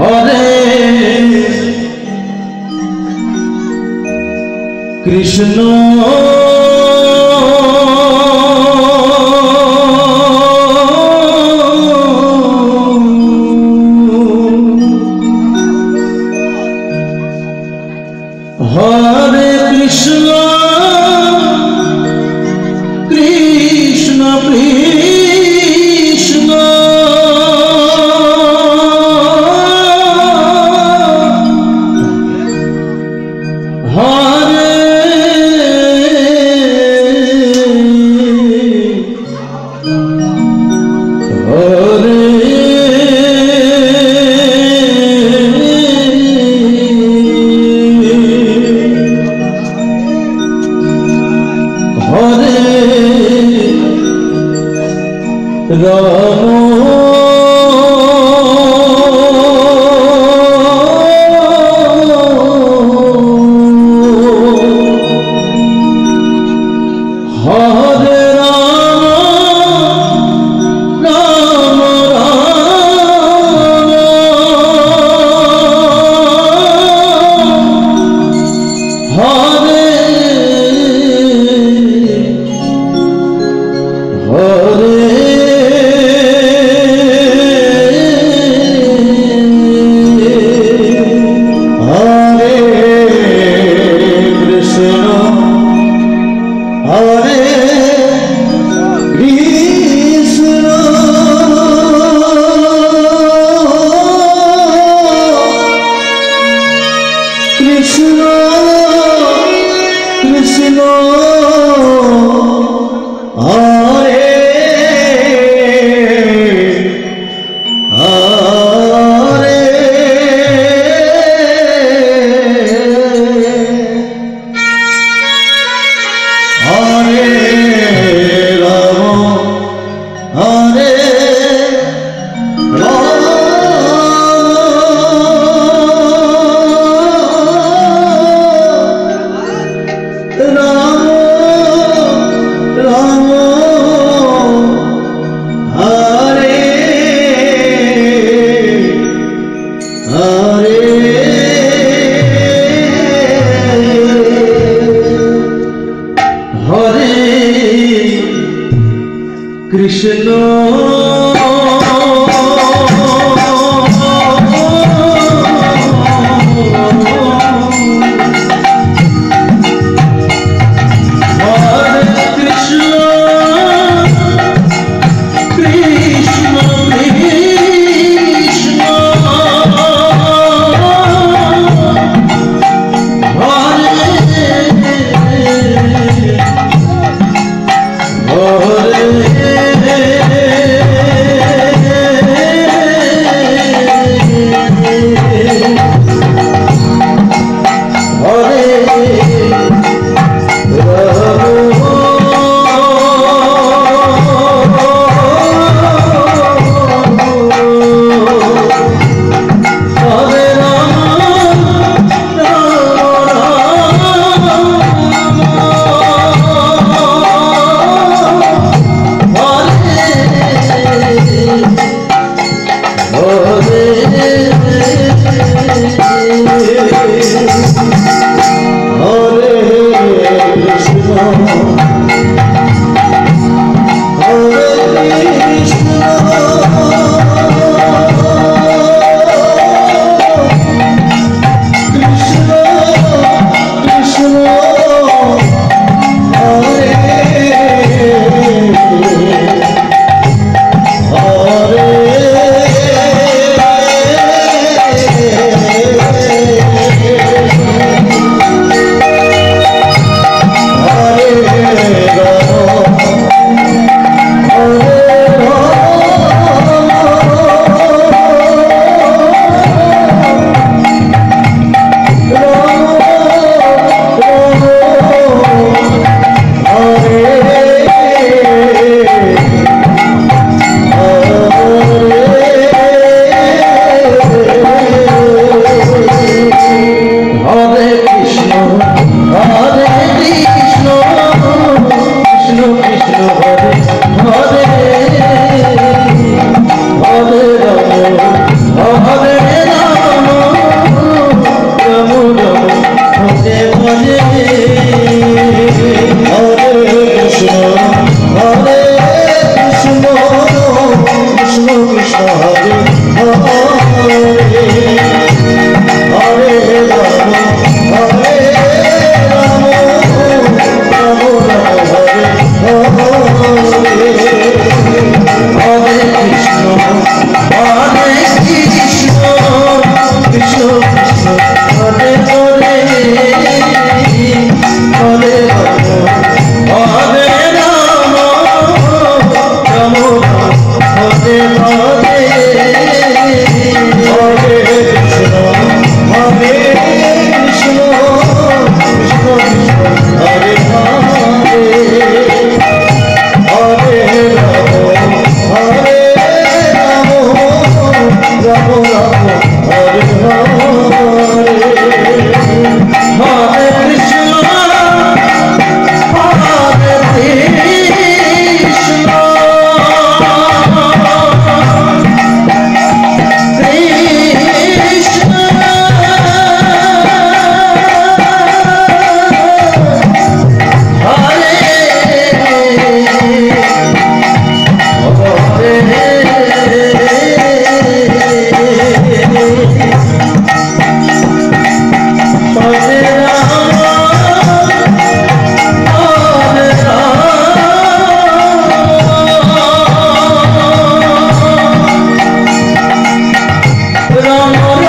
हरे Krishna हरे नमो